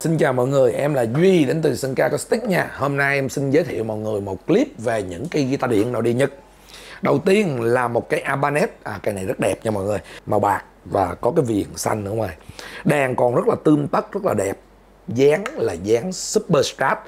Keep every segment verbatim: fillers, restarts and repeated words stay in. Xin chào mọi người, em là Duy đến từ Sơn Ca Acoustic nha. Hôm nay em xin giới thiệu mọi người một clip về những cây guitar điện nội địa Nhật. Đầu tiên là một cái Ibanez, à, cây này rất đẹp nha mọi người, màu bạc và có cái viền xanh ở ngoài. Đàn còn rất là tươm tất, rất là đẹp. Dáng là dáng Superstrat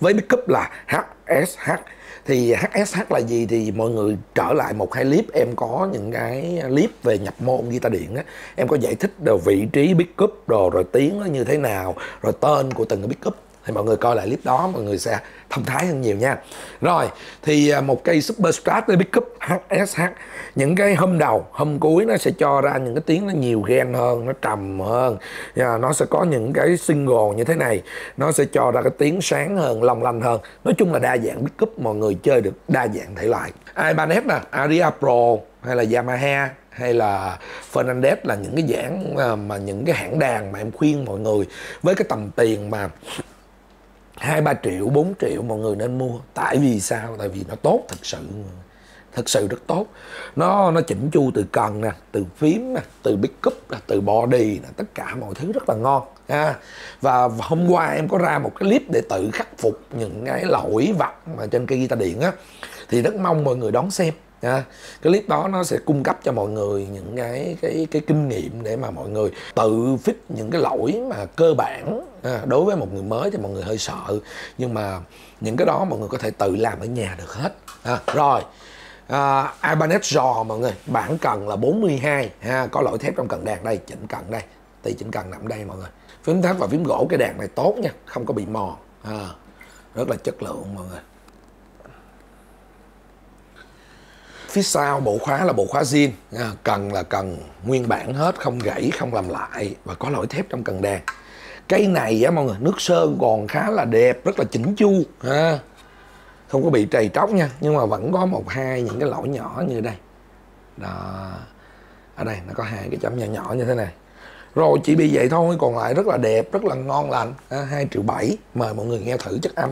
với pickup là hát ét hát. Thì hát ét hát là gì thì mọi người trở lại một hai clip em có những cái clip về nhập môn guitar điện á, em có giải thích đồ vị trí pickup đồ rồi tiếng nó như thế nào, rồi tên của từng cái pickup, thì mọi người coi lại clip đó mọi người sẽ thông thái hơn nhiều nha. Rồi thì một cây Superstrat với pickup hát ét hát, những cái hôm đầu hôm cuối nó sẽ cho ra những cái tiếng nó nhiều gen hơn, nó trầm hơn, nó sẽ có những cái single như thế này, nó sẽ cho ra cái tiếng sáng hơn, long lanh hơn. Nói chung là đa dạng pickup, mọi người chơi được đa dạng thể loại. Ibanez nè, Aria Pro hay là Yamaha hay là Fernandes là những cái dãn mà những cái hãng đàn mà em khuyên mọi người với cái tầm tiền mà hai ba triệu, bốn triệu mọi người nên mua. Tại vì sao? Tại vì nó tốt thật sự. Thật sự rất tốt. Nó nó chỉnh chu từ cần nè, từ phím nè, từ pickup, từ body nè, tất cả mọi thứ rất là ngon ha. Và hôm qua em có ra một cái clip để tự khắc phục những cái lỗi vặt mà trên cây guitar điện á, thì rất mong mọi người đón xem. À, cái clip đó nó sẽ cung cấp cho mọi người những cái cái cái kinh nghiệm để mà mọi người tự fix những cái lỗi mà cơ bản. À, đối với một người mới thì mọi người hơi sợ, nhưng mà những cái đó mọi người có thể tự làm ở nhà được hết. À, rồi à, Ibanez giò mọi người, bản cần là bốn mươi hai ha, có lỗi thép trong cần đàn đây, chỉnh cần đây, thì chỉnh cần nằm đây mọi người. Phím thép và phím gỗ cái đàn này tốt nha, không có bị mòn. À, rất là chất lượng mọi người. Phía sau bộ khóa là bộ khóa zin, cần là cần nguyên bản hết, không gãy, không làm lại và có lỗi thép trong cần đàn. Cây này á mọi người, nước sơn còn khá là đẹp, rất là chỉnh chu, à, không có bị trầy tróc nha, nhưng mà vẫn có một hai những cái lỗi nhỏ như đây. Đó, ở đây nó có hai cái chấm nhỏ nhỏ như thế này. Rồi chỉ bị vậy thôi, còn lại rất là đẹp, rất là ngon lành, à, hai triệu bảy. Mời mọi người nghe thử chất âm.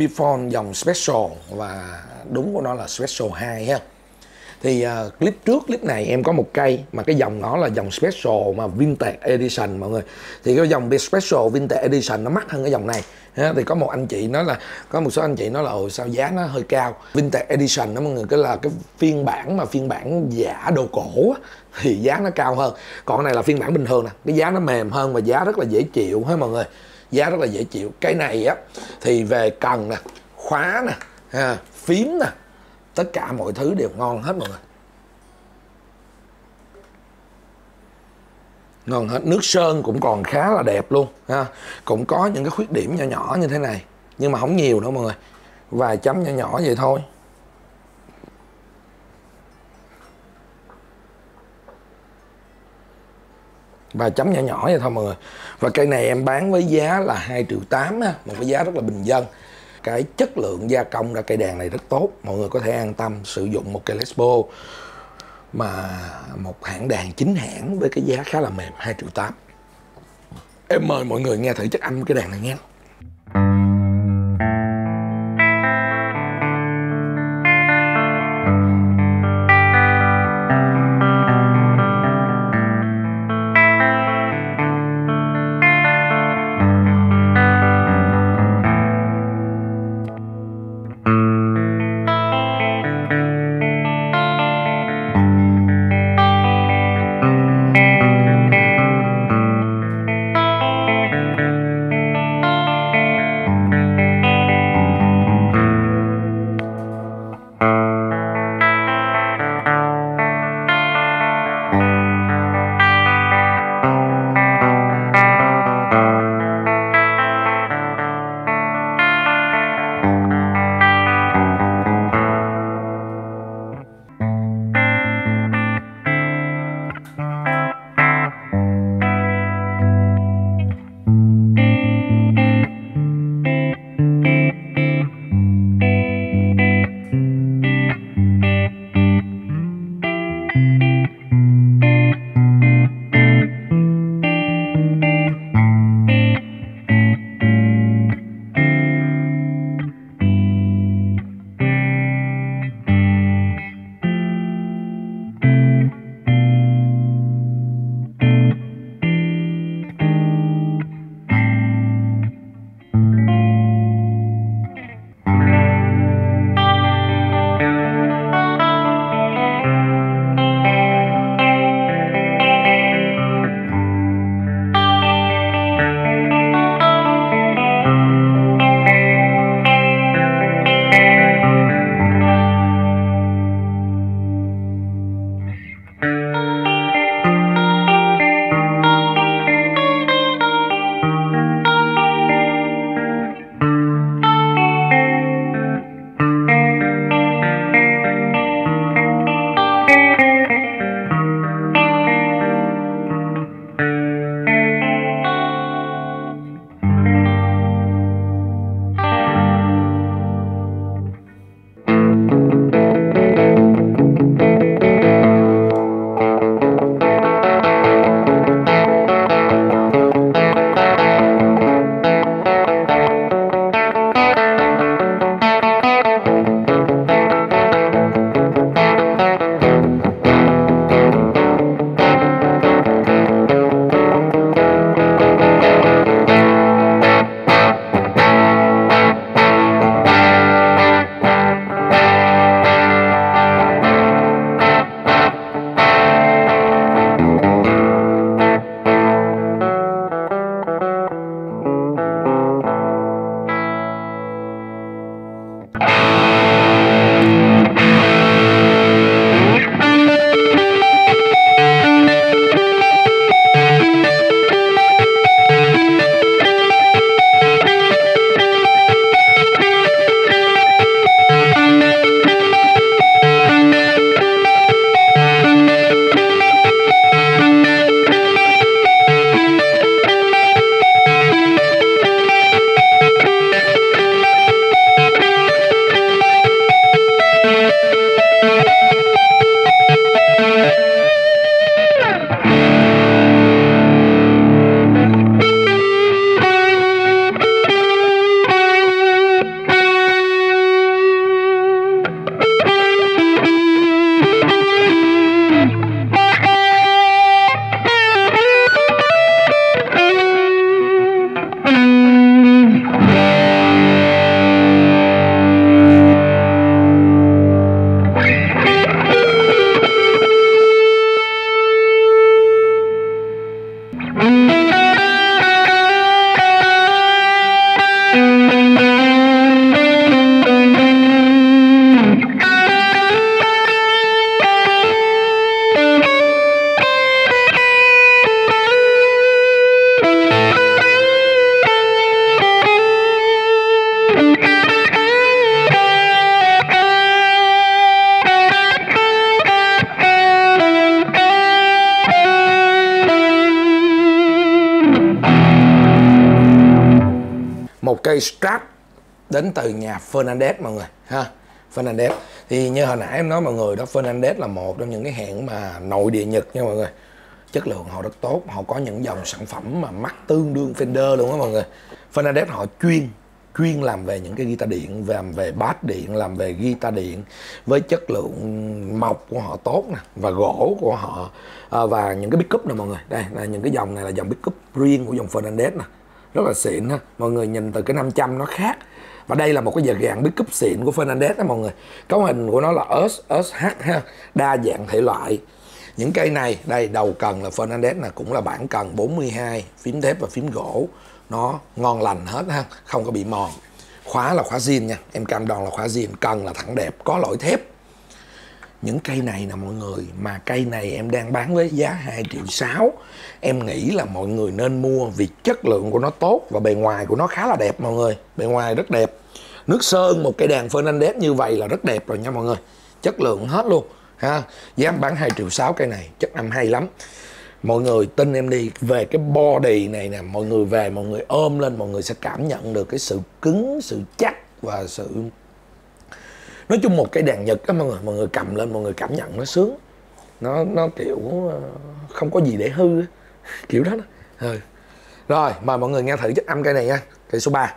Epiphone dòng Special, và đúng của nó là Special hai ha. Thì uh, clip trước, clip này em có một cây mà cái dòng nó là dòng Special mà Vintage Edition mọi người. Thì cái dòng Special Vintage Edition nó mắc hơn cái dòng này ha. Thì có một anh chị nói là, có một số anh chị nói là ôi sao giá nó hơi cao. Vintage Edition đó mọi người, cái là cái phiên bản mà phiên bản giả đồ cổ á, thì giá nó cao hơn. Còn cái này là phiên bản bình thường nè, cái giá nó mềm hơn và giá rất là dễ chịu ha mọi người. Giá rất là dễ chịu. Cái này á thì về cần nè, khóa nè, ha, phím nè, tất cả mọi thứ đều ngon hết mọi người. Ngon hết, nước sơn cũng còn khá là đẹp luôn ha. Cũng có những cái khuyết điểm nhỏ nhỏ như thế này, nhưng mà không nhiều đâu mọi người. Vài chấm nhỏ nhỏ vậy thôi. Vài chấm nhỏ nhỏ vậy thôi mọi người. Và cây này em bán với giá là hai triệu tám, một cái giá rất là bình dân. Cái chất lượng gia công ra cây đàn này rất tốt, mọi người có thể an tâm sử dụng một cây Les Paul mà một hãng đàn chính hãng với cái giá khá là mềm, hai triệu tám. Em mời mọi người nghe thử chất âm cái đàn này nghe. một cây Strat đến từ nhà Fernandes mọi người ha. Fernandes thì như hồi nãy em nói mọi người đó, Fernandes là một trong những cái hãng mà nội địa Nhật nha mọi người. Chất lượng họ rất tốt, họ có những dòng sản phẩm mà mắc tương đương Fender luôn á mọi người. Fernandes họ chuyên chuyên làm về những cái guitar điện, làm về bass điện, làm về guitar điện với chất lượng mộc của họ tốt nè, và gỗ của họ à, và những cái pickup nè mọi người. Đây là những cái dòng này là dòng pickup riêng của dòng Fernandes nè, rất là xịn ha. Mọi người nhìn từ cái năm trăm nó khác. Và đây là một cái dạng pickup xịn của Fernandes đó mọi người. Cấu hình của nó là ét ét hát ha, đa dạng thể loại. Những cây này, đây đầu cần là Fernandes là cũng là bản cần bốn mươi hai, phím thép và phím gỗ. Nó ngon lành hết ha, không có bị mòn. Khóa là khóa zin nha, em cam đoan là khóa zin, cần là thẳng đẹp, có lõi thép. Những cây này nè mọi người, mà cây này em đang bán với giá hai triệu sáu. Em nghĩ là mọi người nên mua vì chất lượng của nó tốt và bề ngoài của nó khá là đẹp mọi người. Bề ngoài rất đẹp. Nước sơn một cây đàn Fernandes như vậy là rất đẹp rồi nha mọi người. Chất lượng hết luôn ha. Giá bán hai triệu sáu cây này, chất âm hay lắm. Mọi người tin em đi, về cái body này nè, mọi người về mọi người ôm lên, mọi người sẽ cảm nhận được cái sự cứng, sự chắc và sự... Nói chung một cái đàn Nhật á mọi người, mọi người cầm lên, mọi người cảm nhận nó sướng. Nó nó kiểu không có gì để hư, kiểu đó đó. Ừ. Rồi, mời mọi người nghe thử chất âm cây này nha, cây số ba.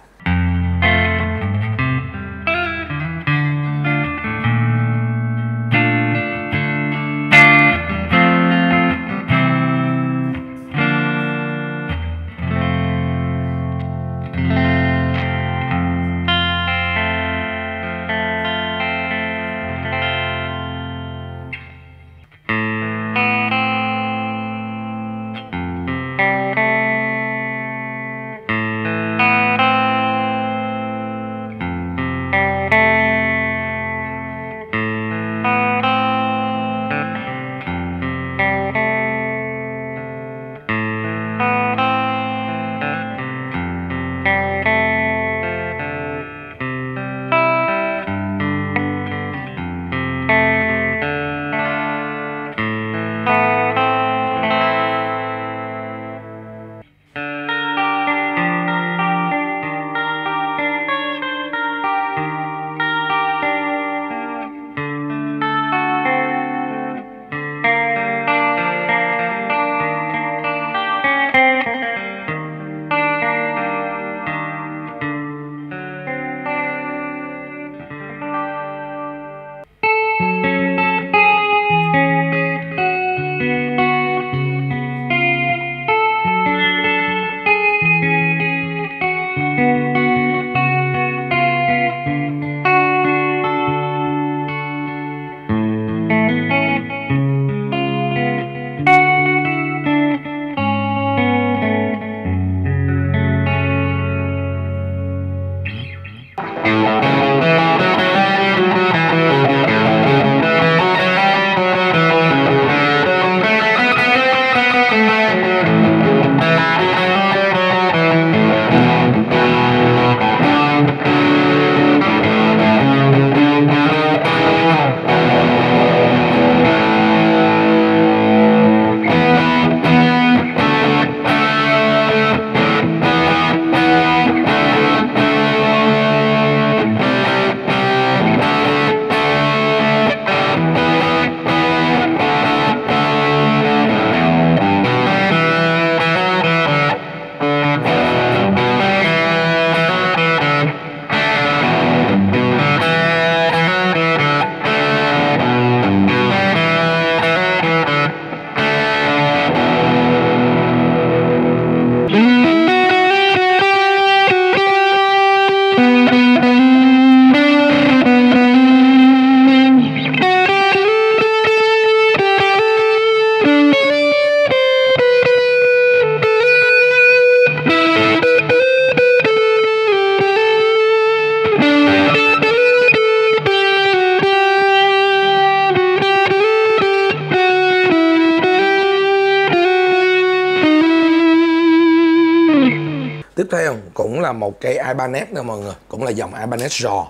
Tiếp theo cũng là một cây Ibanez nữa mọi người, cũng là dòng Ibanez rò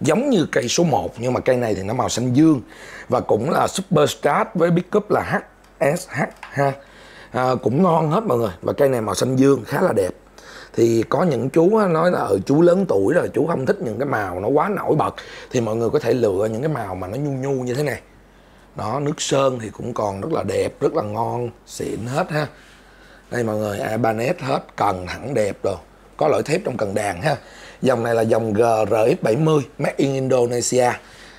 giống như cây số một, nhưng mà cây này thì nó màu xanh dương và cũng là Superstrat với pickup là hát ét hát ha. À, cũng ngon hết mọi người, và cây này màu xanh dương khá là đẹp. Thì có những chú nói là ừ, chú lớn tuổi rồi, chú không thích những cái màu nó quá nổi bật, thì mọi người có thể lựa những cái màu mà nó nhu nhu như thế này. Đó, nước sơn thì cũng còn rất là đẹp, rất là ngon, xịn hết ha. Đây mọi người, Ibanez hết, cần thẳng đẹp rồi, có lõi thép trong cần đàn ha. Dòng này là dòng G R X bảy mươi, made in Indonesia,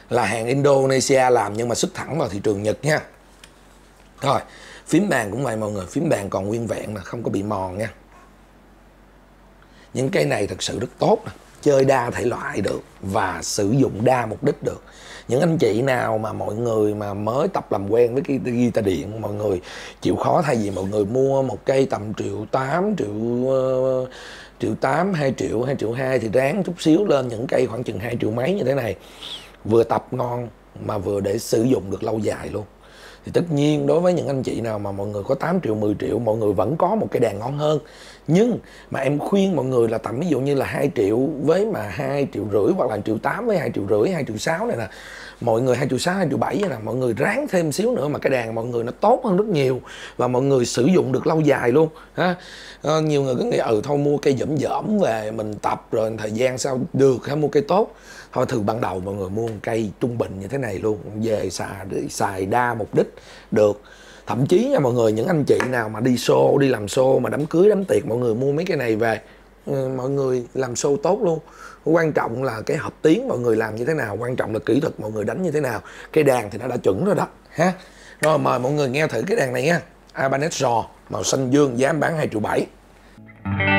là hàng Indonesia làm nhưng mà xuất thẳng vào thị trường Nhật nha. Rồi, phím bàn cũng vậy mọi người, phím bàn còn nguyên vẹn nè, không có bị mòn nha. Những cái này thật sự rất tốt nè, chơi đa thể loại được và sử dụng đa mục đích được. Những anh chị nào mà mọi người mà mới tập làm quen với cái guitar điện, mọi người chịu khó, thay vì mọi người mua một cây tầm triệu tám, triệu uh, triệu tám, hai triệu, hai triệu hai thì ráng chút xíu lên những cây khoảng chừng hai triệu mấy như thế này, vừa tập ngon mà vừa để sử dụng được lâu dài luôn. Thì tất nhiên đối với những anh chị nào mà mọi người có tám triệu, mười triệu, mọi người vẫn có một cái đàn ngon hơn. Nhưng mà em khuyên mọi người là tầm ví dụ như là hai triệu với mà hai triệu rưỡi, hoặc là một triệu tám với hai triệu rưỡi, hai triệu sáu này nè. Mọi người hai triệu sáu, hai triệu bảy này nè, mọi người ráng thêm xíu nữa mà cái đàn mọi người nó tốt hơn rất nhiều. Và mọi người sử dụng được lâu dài luôn ha. À, nhiều người cứ nghĩ ừ thôi mua cây dẫm dẫm về mình tập rồi thời gian sau được, hay mua cây tốt. Thôi thử ban đầu mọi người mua một cây trung bình như thế này luôn, về xài, xài đa mục đích được. Thậm chí nha mọi người, những anh chị nào mà đi show, đi làm show mà đám cưới đám tiệc, mọi người mua mấy cái này về mọi người làm show tốt luôn. Quan trọng là cái hợp tiếng mọi người làm như thế nào, quan trọng là kỹ thuật mọi người đánh như thế nào. Cái đàn thì nó đã chuẩn rồi đó ha. Rồi mời mọi người nghe thử cái đàn này nha, Ibanez Raw màu xanh dương, giá bán hai triệu bảy. Thank you.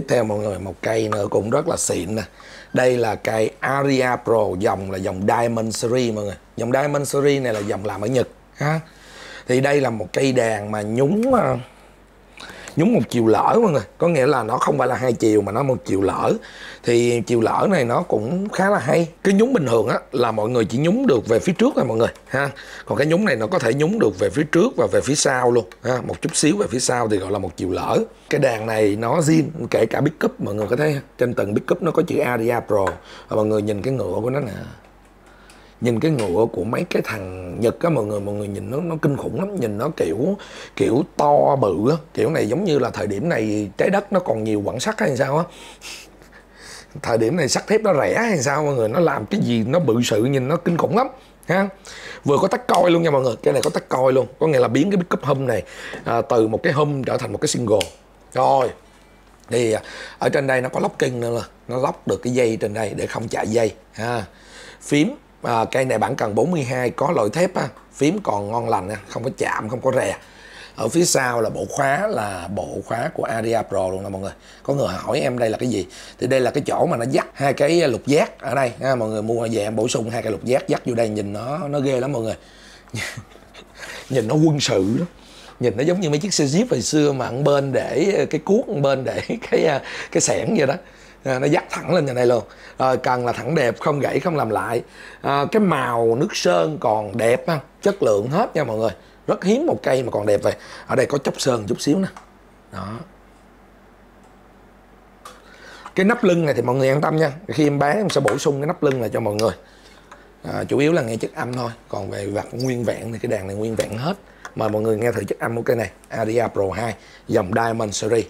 Tiếp theo mọi người, một cây nữa cũng rất là xịn nè. Đây là cây Aria Pro, dòng là dòng Diamond Series mọi người. Dòng Diamond Series này là dòng làm ở Nhật ha. Thì đây là một cây đàn mà nhúng nhúng một chiều lỡ mọi người. Có nghĩa là nó không phải là hai chiều mà nó một chiều lỡ. Thì chiều lỡ này nó cũng khá là hay. Cái nhúng bình thường á là mọi người chỉ nhúng được về phía trước thôi mọi người ha. Còn cái nhúng này nó có thể nhúng được về phía trước và về phía sau luôn ha. Một chút xíu về phía sau thì gọi là một chiều lỡ. Cái đàn này nó zin, kể cả pickup mọi người có thấy trên tầng pickup nó có chữ Aria Pro. Và mọi người nhìn cái ngựa của nó nè. Nhìn cái ngựa của mấy cái thằng Nhật á mọi người, mọi người nhìn nó nó kinh khủng lắm, nhìn nó kiểu kiểu to bự á, kiểu này giống như là thời điểm này trái đất nó còn nhiều quặng sắt hay sao á. Thời điểm này sắt thép nó rẻ hay sao mọi người, nó làm cái gì nó bự sự, nhìn nó kinh khủng lắm ha. Vừa có tắc coi luôn nha mọi người, cái này có tắc coi luôn, có nghĩa là biến cái pickup hum này à, từ một cái hum trở thành một cái single. Rồi thì ở trên đây nó có locking nữa, là nó lock được cái dây trên đây để không chạy dây ha. Phím à, cây này bản cần bốn mươi hai có loại thép ha. Phím còn ngon lành ha, không có chạm, không có rè. Ở phía sau là bộ khóa, là bộ khóa của Aria Pro luôn nè mọi người. Có người hỏi em đây là cái gì, thì đây là cái chỗ mà nó dắt hai cái lục giác ở đây ha. Mọi người mua về em bổ sung hai cái lục giác dắt vô đây, nhìn nó nó ghê lắm mọi người. Nhìn nó quân sự đó, nhìn nó giống như mấy chiếc xe Jeep hồi xưa mà ăn bên để cái cuốc, ăn bên để cái cái xẻng vậy đó. À, nó dắt thẳng lên như này luôn. Rồi cần là thẳng đẹp, không gãy, không làm lại à. Cái màu nước sơn còn đẹp ha, chất lượng hết nha mọi người. Rất hiếm một cây mà còn đẹp vậy. Ở đây có chốc sơn chút xíu nè. Đó. Cái nắp lưng này thì mọi người yên tâm nha, khi em bán em sẽ bổ sung cái nắp lưng này cho mọi người à. Chủ yếu là nghe chất âm thôi, còn về vặt nguyên vẹn thì cái đàn này nguyên vẹn hết. Mời mọi người nghe thử chất âm của cây này Aria Pro hai, dòng Diamond Series.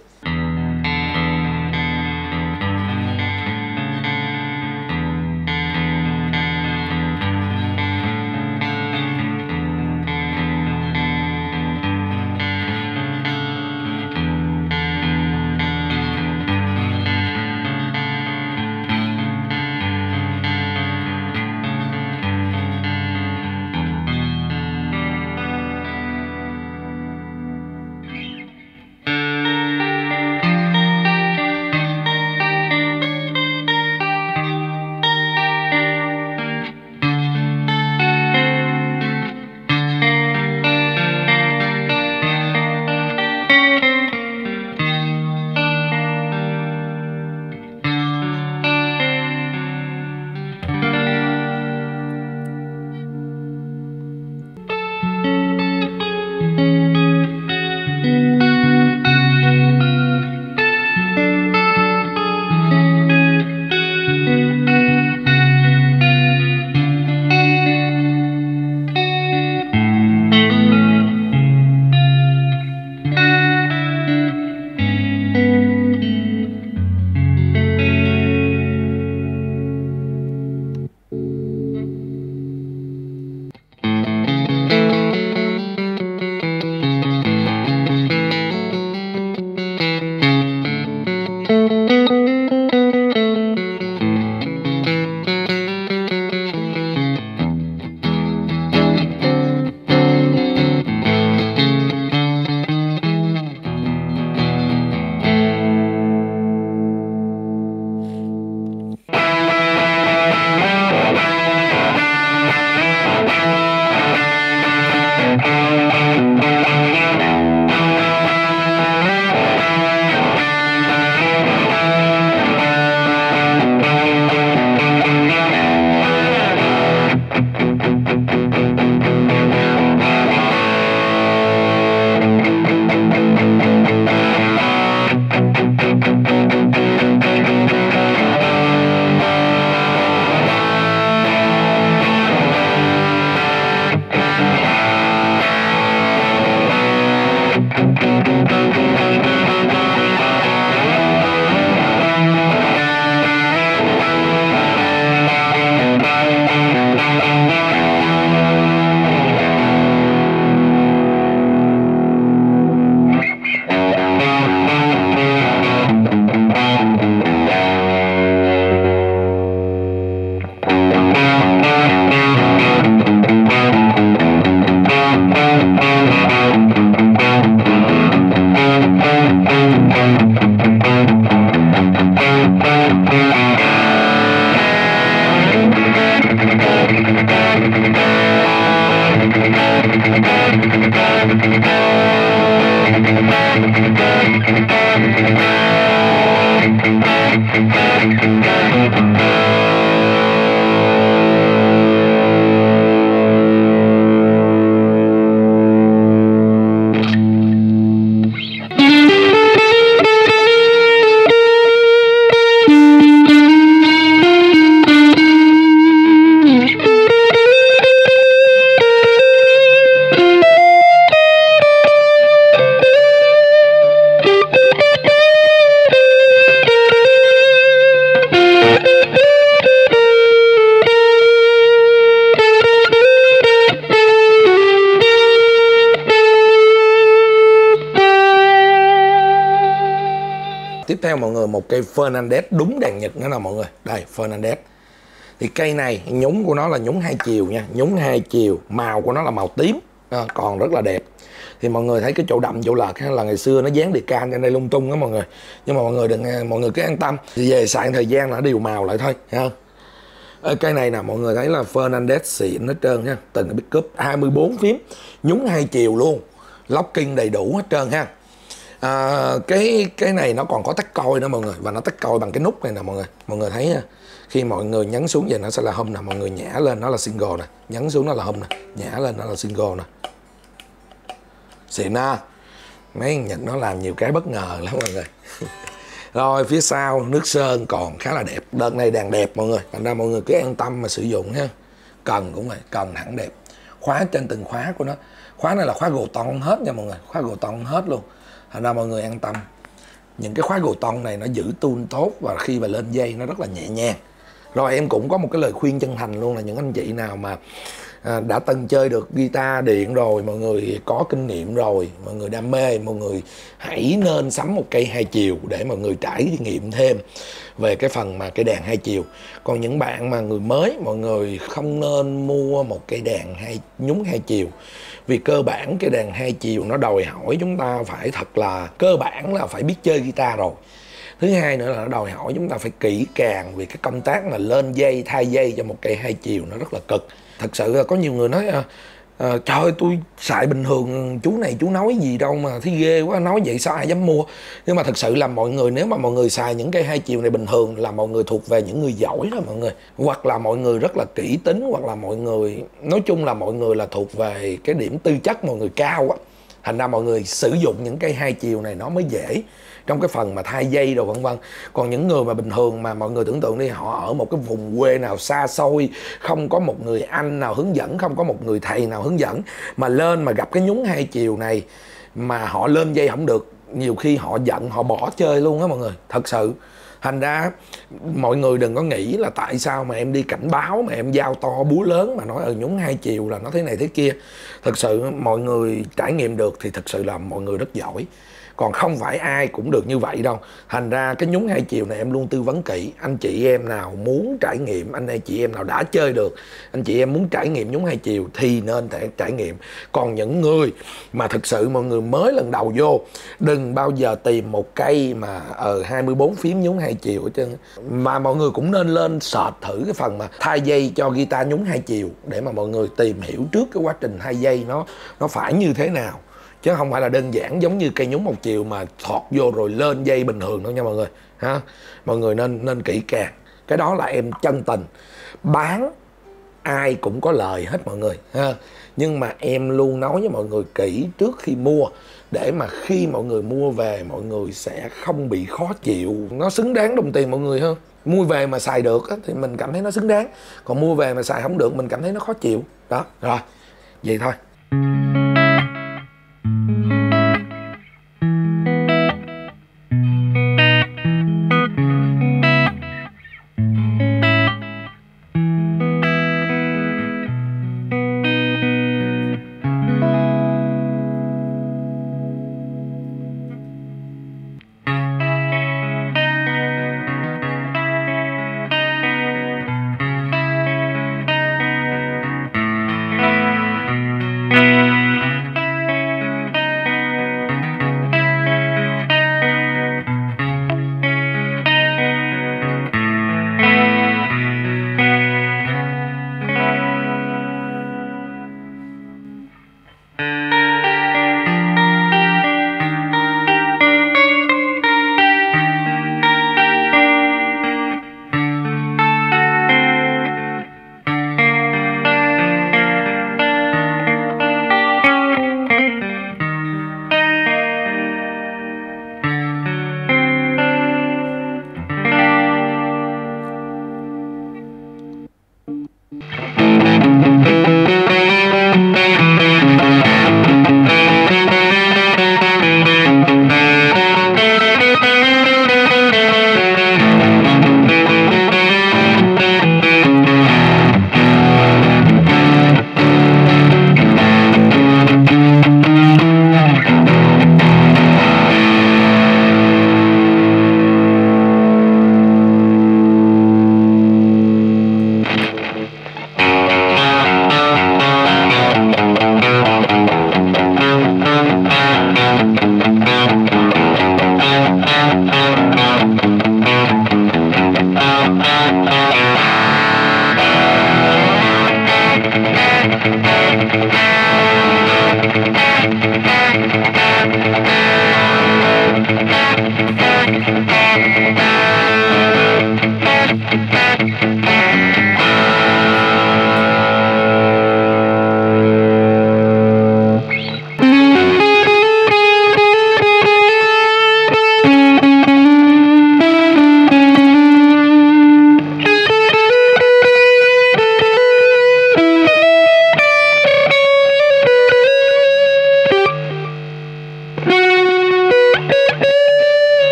Tiếp theo mọi người, một cây Fernandes đúng đàn Nhật nữa nè mọi người. Đây Fernandes. Thì cây này nhúng của nó là nhúng hai chiều nha, nhúng hai chiều, màu của nó là màu tím, à, còn rất là đẹp. Thì mọi người thấy cái chỗ đậm chỗ lợt là ngày xưa nó dán đề can trên đây lung tung đó mọi người. Nhưng mà mọi người đừng, mọi người cứ an tâm. Thì về xài thời gian là điều màu lại thôi ha. Ở cây này nè mọi người thấy là Fernandes xịn hết trơn ha, từng biết cúp hai mươi bốn phím, nhúng hai chiều luôn, locking đầy đủ hết trơn ha. À, cái cái này nó còn có tách coi nữa mọi người, và nó tách coi bằng cái nút này nè mọi người. Mọi người thấy ha, khi mọi người nhấn xuống về nó sẽ là hum nè, mọi người nhả lên nó là single nè, nhấn xuống nó là hum nè, nhả lên nó là single nè. Xịn ha. Mấy thằng Nhật nó làm nhiều cái bất ngờ lắm mọi người. Rồi phía sau nước sơn còn khá là đẹp. Đợt này đàn đẹp mọi người, thành ra mọi người cứ an tâm mà sử dụng ha. Cần cũng vậy, cần hẳn đẹp. Khóa trên từng khóa của nó, khóa này là khóa gồ tông hết nha mọi người, khóa gồ tông hết luôn. Thành ra mọi người an tâm. Những cái khóa gồ tông này nó giữ tune tốt, và khi mà lên dây nó rất là nhẹ nhàng. Rồi em cũng có một cái lời khuyên chân thành luôn là những anh chị nào mà đã từng chơi được guitar điện rồi, mọi người có kinh nghiệm rồi, mọi người đam mê, mọi người hãy nên sắm một cây hai chiều để mọi người trải nghiệm thêm về cái phần mà cây đàn hai chiều. Còn những bạn mà người mới, mọi người không nên mua một cây đàn hai nhúng hai chiều, vì cơ bản cây đàn hai chiều nó đòi hỏi chúng ta phải thật là cơ bản là phải biết chơi guitar rồi. Thứ hai nữa là nó đòi hỏi chúng ta phải kỹ càng, vì cái công tác mà lên dây, thay dây cho một cây hai chiều nó rất là cực. Thật sự là có nhiều người nói à, à, trời ơi tôi xài bình thường, chú này chú nói gì đâu mà thấy ghê quá, nói vậy sao ai dám mua. Nhưng mà thật sự là mọi người, nếu mà mọi người xài những cây hai chiều này bình thường là mọi người thuộc về những người giỏi đó mọi người. Hoặc là mọi người rất là kỹ tính, hoặc là mọi người, nói chung là mọi người là thuộc về cái điểm tư chất mọi người cao á. Thành ra mọi người sử dụng những cây hai chiều này nó mới dễ trong cái phần mà thay dây rồi vân vân. Còn những người mà bình thường mà mọi người tưởng tượng đi, họ ở một cái vùng quê nào xa xôi, không có một người anh nào hướng dẫn, không có một người thầy nào hướng dẫn, mà lên mà gặp cái nhúng hai chiều này mà họ lên dây không được, nhiều khi họ giận, họ bỏ chơi luôn á mọi người, thật sự. Thành ra mọi người đừng có nghĩ là tại sao mà em đi cảnh báo mà em giao to búa lớn mà nói ở nhúng hai chiều là nó thế này thế kia. Thật sự mọi người trải nghiệm được thì thật sự là mọi người rất giỏi. Còn không phải ai cũng được như vậy đâu. Thành ra cái nhúng hai chiều này em luôn tư vấn kỹ. Anh chị em nào muốn trải nghiệm, anh em chị em nào đã chơi được, anh chị em muốn trải nghiệm nhúng hai chiều thì nên thể trải nghiệm. Còn những người mà thực sự mọi người mới lần đầu vô, đừng bao giờ tìm một cây mà ở hai mươi bốn phím nhúng hai chiều hết trơn. Mà mọi người cũng nên lên search thử cái phần mà thay dây cho guitar nhúng hai chiều để mà mọi người tìm hiểu trước cái quá trình thay dây nó nó phải như thế nào. Chứ không phải là đơn giản giống như cây nhúng một chiều mà thọt vô rồi lên dây bình thường đâu nha mọi người ha. Mọi người nên nên kỹ càng. Cái đó là em chân tình. Bán ai cũng có lời hết mọi người ha. Nhưng mà em luôn nói với mọi người kỹ trước khi mua, để mà khi mọi người mua về mọi người sẽ không bị khó chịu. Nó xứng đáng đồng tiền mọi người hơn. Mua về mà xài được thì mình cảm thấy nó xứng đáng, còn mua về mà xài không được mình cảm thấy nó khó chịu. Đó, rồi. Vậy thôi. Thank you.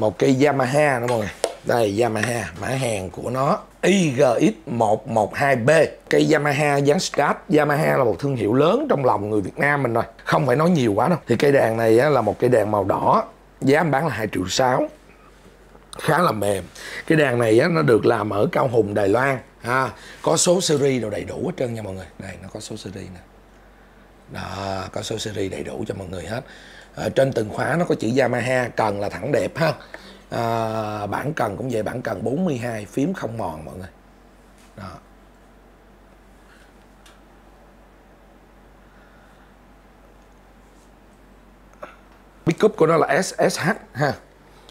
Một cây Yamaha đó mọi người. Đây Yamaha, mã hàng của nó I G X một một hai B. Cây Yamaha dán Strat. Yamaha là một thương hiệu lớn trong lòng người Việt Nam mình rồi, không phải nói nhiều quá đâu. Thì cây đàn này là một cây đàn màu đỏ, giá bán là hai triệu sáu, khá là mềm. Cái đàn này nó được làm ở Cao Hùng, Đài Loan à, có số series đồ đầy đủ hết trơn nha mọi người. Đây nó có số series nè. Đó, có số series đầy đủ cho mọi người hết. Ở trên từng khóa nó có chữ Yamaha, cần là thẳng đẹp ha. À, bản cần cũng vậy, bản cần bốn mươi hai, phím không mòn mọi người. Đó. Pickup của nó là S S H ha.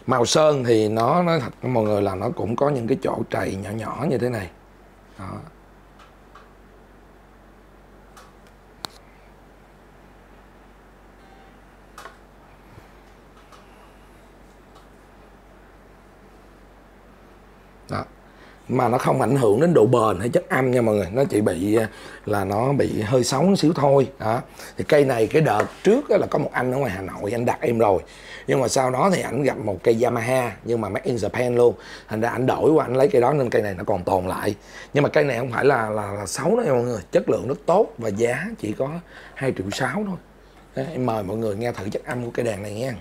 Màu sơn thì nó nói thật mọi người là nó cũng có những cái chỗ trầy nhỏ nhỏ như thế này. Đó. Đó. Mà nó không ảnh hưởng đến độ bền hay chất âm nha mọi người, nó chỉ bị là nó bị hơi sóng xíu thôi. Đó. Thì cây này cái đợt trước là có một anh ở ngoài Hà Nội anh đặt em rồi, nhưng mà sau đó thì ảnh gặp một cây Yamaha nhưng mà made in Japan luôn, thành ra ảnh đổi qua ảnh lấy cây đó nên cây này nó còn tồn lại. Nhưng mà cây này không phải là là, là xấu đó nha mọi người, chất lượng rất tốt và giá chỉ có hai triệu sáu thôi. Đó. Em mời mọi người nghe thử chất âm của cây đàn này nha.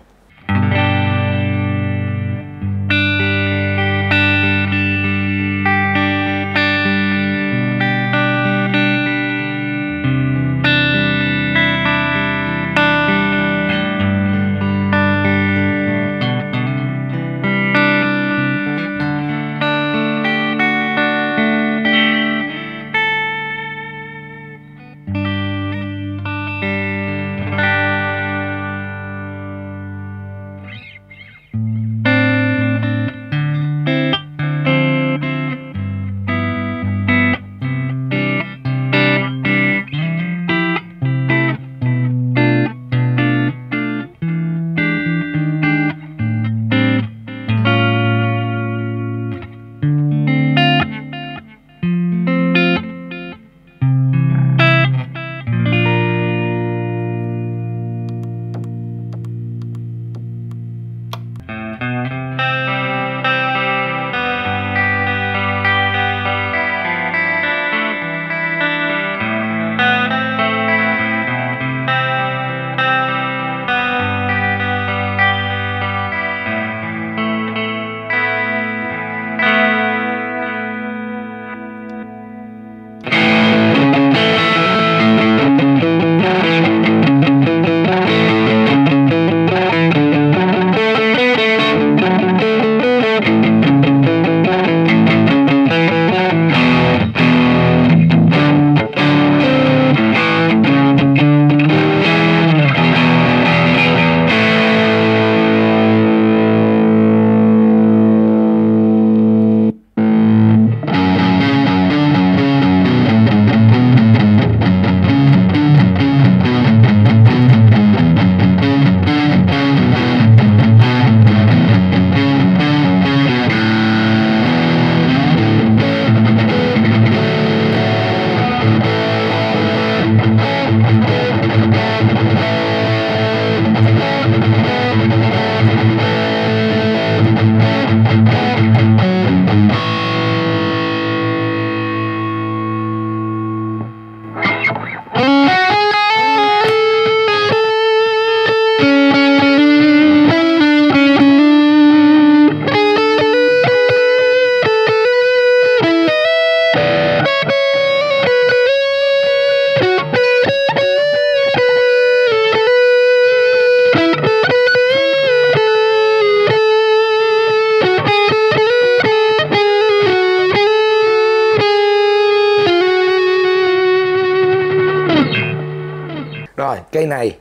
Cây này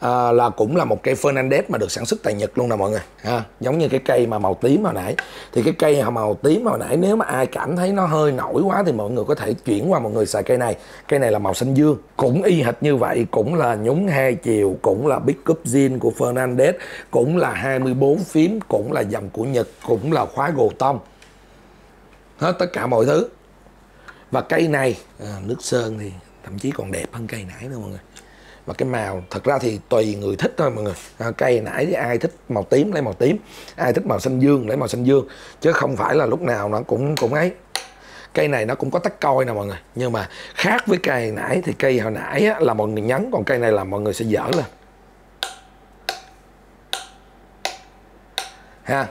à, là cũng là một cây Fernandes mà được sản xuất tại Nhật luôn nè mọi người ha. Giống như cái cây mà màu tím hồi nãy. Thì cái cây màu tím hồi nãy nếu mà ai cảm thấy nó hơi nổi quá thì mọi người có thể chuyển qua mọi người xài cây này. Cây này là màu xanh dương, cũng y hệt như vậy, cũng là nhúng hai chiều, cũng là pickup zin của Fernandes, cũng là hai mươi bốn phím, cũng là dòng của Nhật, cũng là khóa gồ tông, hết tất cả mọi thứ. Và cây này à, nước sơn thì thậm chí còn đẹp hơn cây nãy nữa mọi người. Và cái màu thật ra thì tùy người thích thôi mọi người à, cây nãy thì ai thích màu tím lấy màu tím, ai thích màu xanh dương lấy màu xanh dương, chứ không phải là lúc nào nó cũng cũng ấy. Cây này nó cũng có tắc coi nè mọi người, nhưng mà khác với cây nãy thì cây hồi nãy á, là mọi người nhấn, còn cây này là mọi người sẽ dở lên ha,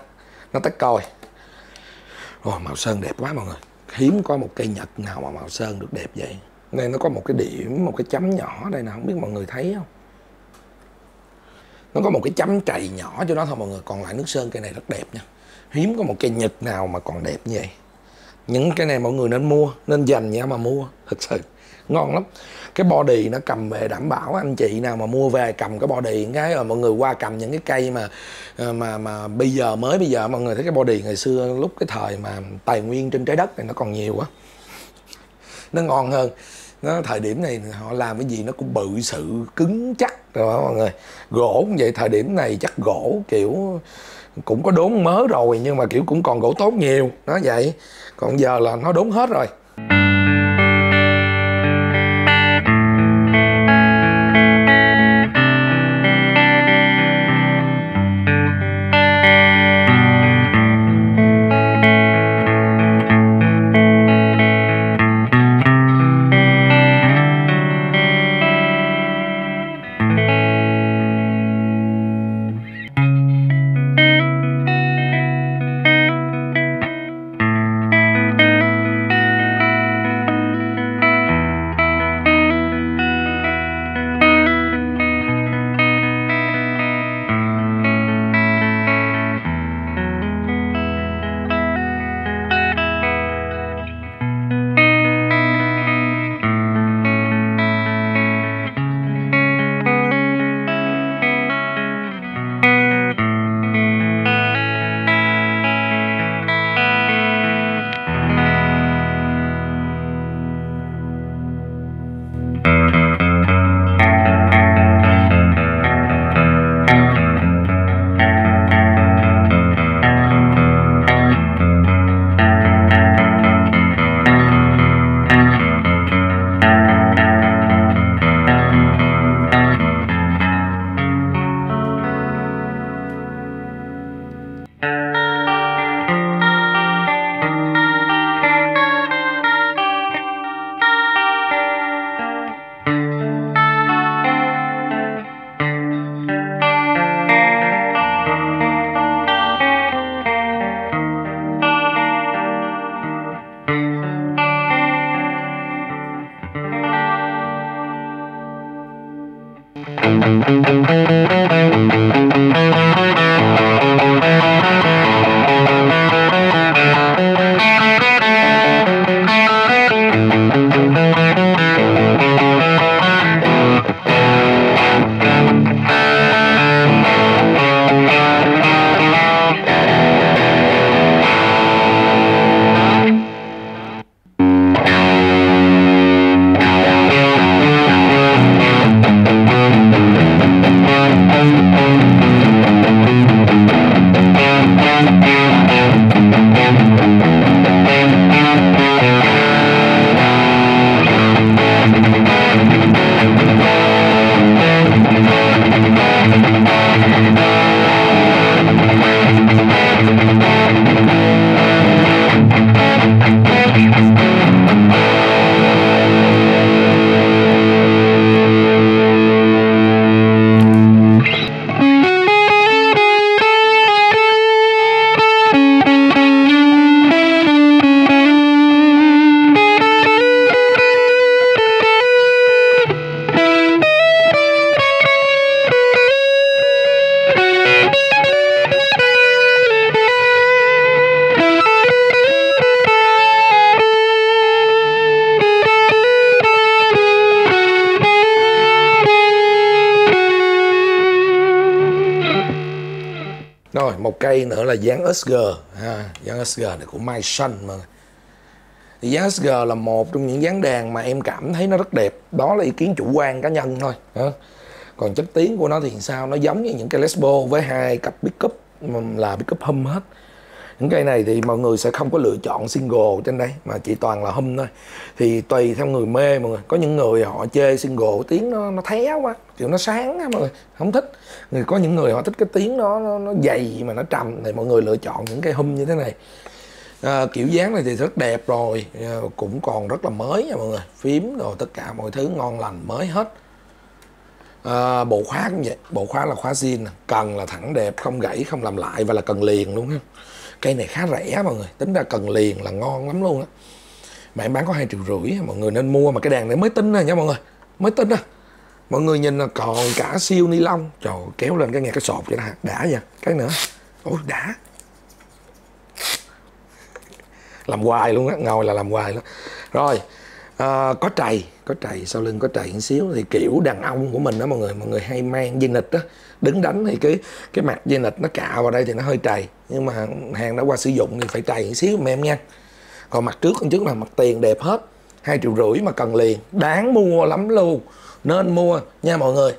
nó tắc coi. Rồi màu sơn đẹp quá mọi người, hiếm có một cây Nhật nào mà màu sơn được đẹp vậy. Đây nó có một cái điểm, một cái chấm nhỏ đây nè, không biết mọi người thấy không? Nó có một cái chấm trầy nhỏ cho nó thôi mọi người, còn lại nước sơn cây này rất đẹp nha. Hiếm có một cây Nhật nào mà còn đẹp như vậy. Những cái này mọi người nên mua, nên dành nha mà mua, thật sự ngon lắm. Cái body nó cầm về đảm bảo anh chị nào mà mua về cầm cái body cái rồi mọi người qua cầm những cái cây mà mà mà bây giờ mới bây giờ mọi người thấy cái body ngày xưa lúc cái thời mà tài nguyên trên trái đất này nó còn nhiều quá. Nó ngon hơn. Nó thời điểm này họ làm cái gì nó cũng bự sự cứng chắc rồi mọi người. Gỗ cũng vậy, thời điểm này chắc gỗ kiểu cũng có đốn mớ rồi nhưng mà kiểu cũng còn gỗ tốt nhiều, nó vậy. Còn giờ là nó đốn hết rồi. We'll be right back. một cây nữa là dán ét giê, ha, dán ét giê này của Mai Sơn mà. Thì dán ét giê là một trong những dán đàn mà em cảm thấy nó rất đẹp, đó là ý kiến chủ quan cá nhân thôi. Ha. Còn chất tiếng của nó thì sao? Nó giống như những cây Les Paul với hai cặp pickup là pickup hum hết. Những cây này thì mọi người sẽ không có lựa chọn single trên đây mà chỉ toàn là hum thôi. Thì tùy theo người mê mọi người. Có những người họ chơi single tiếng nó, nó thé quá, kiểu nó sáng á mọi người, không thích. Người có những người họ thích cái tiếng nó, nó nó dày mà nó trầm thì mọi người lựa chọn những cây hum như thế này. À, kiểu dáng này thì rất đẹp rồi, à, cũng còn rất là mới nha mọi người. Phím rồi tất cả mọi thứ ngon lành mới hết. À, bộ khóa cũng vậy, bộ khóa là khóa zin, cần là thẳng đẹp, không gãy, không làm lại và là cần liền luôn ha. Cây này khá rẻ mọi người, tính ra cần liền là ngon lắm luôn á. Mà em bán có hai triệu rưỡi, mọi người nên mua. Mà cái đàn này mới tinh nè nha mọi người, mới tinh á. Mọi người nhìn là còn cả siêu ni lông, trời kéo lên cái nghe cái sột vậy đó, đã nha. Cái nữa, ôi đã, làm hoài luôn á, ngồi là làm hoài lắm. Rồi, à, có trầy, có trầy sau lưng có trầy một xíu. Thì kiểu đàn ông của mình đó mọi người, mọi người hay mang dây nịch đó, đứng đánh thì cái cái mặt dây nịch nó cạo vào đây thì nó hơi trầy, nhưng mà hàng đã qua sử dụng thì phải trầy một xíu em nha. Còn mặt trước, trước là mặt tiền đẹp hết, hai triệu rưỡi mà cần liền, đáng mua lắm luôn, nên mua nha mọi người.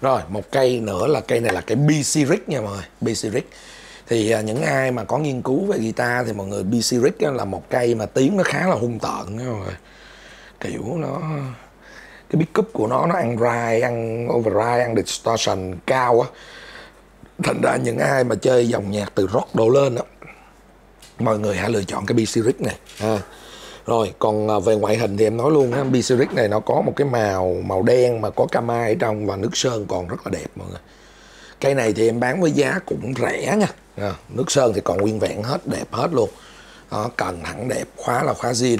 Rồi, một cây nữa là cây này là cái bê xê Rich nha mọi người, bê xê Rich. Thì à, những ai mà có nghiên cứu về guitar thì mọi người, bê xê Rich là một cây mà tiếng nó khá là hung tợn nha mọi người. Kiểu nó, cái pickup của nó nó ăn ride, ăn override, ăn distortion cao á. Thành ra những ai mà chơi dòng nhạc từ rock đổ lên á, mọi người hãy lựa chọn cái bê xê Rich này à. Rồi, còn về ngoại hình thì em nói luôn á, bê xê Rich này nó có một cái màu màu đen mà có camai ở trong và nước sơn còn rất là đẹp mọi người. Cây này thì em bán với giá cũng rẻ nha. À, nước sơn thì còn nguyên vẹn hết, đẹp hết luôn. À, cần thẳng đẹp, khóa là khóa zin.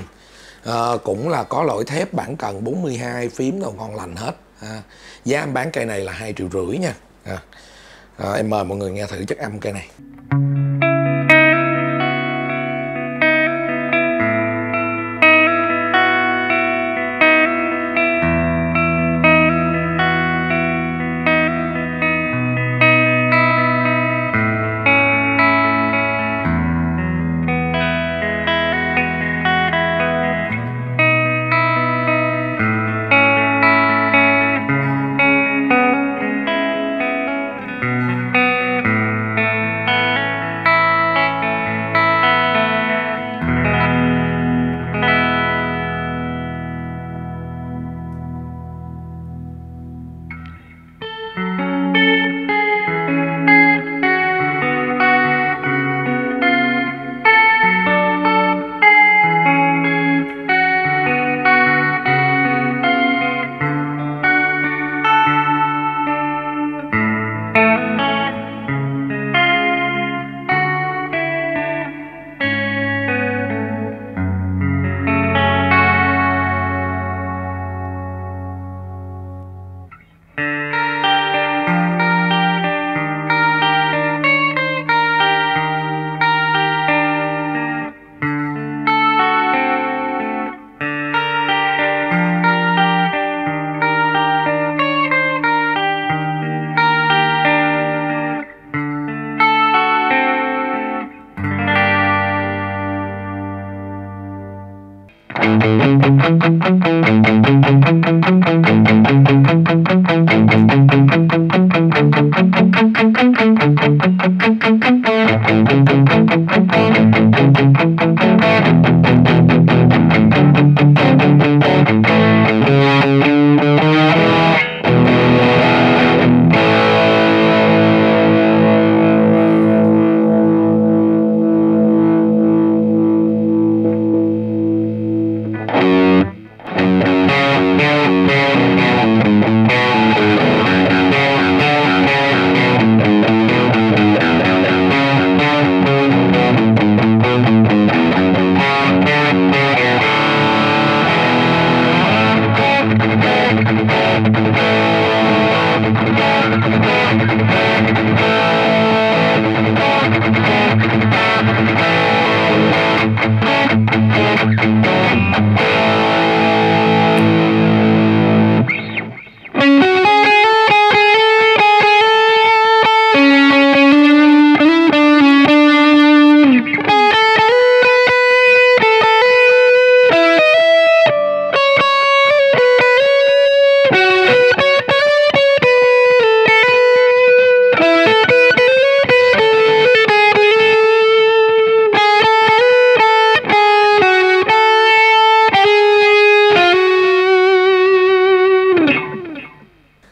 À, cũng là có lỗi thép, bản cần bốn mươi hai, phím đâu ngon lành hết. À, giá em bán cây này là hai triệu rưỡi nha. À, à, em mời mọi người nghe thử chất âm cây này.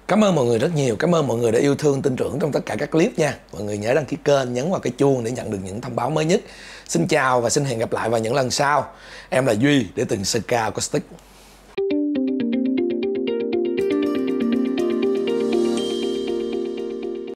Cảm ơn mọi người rất nhiều, cảm ơn mọi người đã yêu thương, tin tưởng trong tất cả các clip nha. Mọi người nhớ đăng ký kênh, nhấn vào cái chuông để nhận được những thông báo mới nhất. Xin chào và xin hẹn gặp lại vào những lần sau. Em là Duy để từng Sơn Ca Acoustic.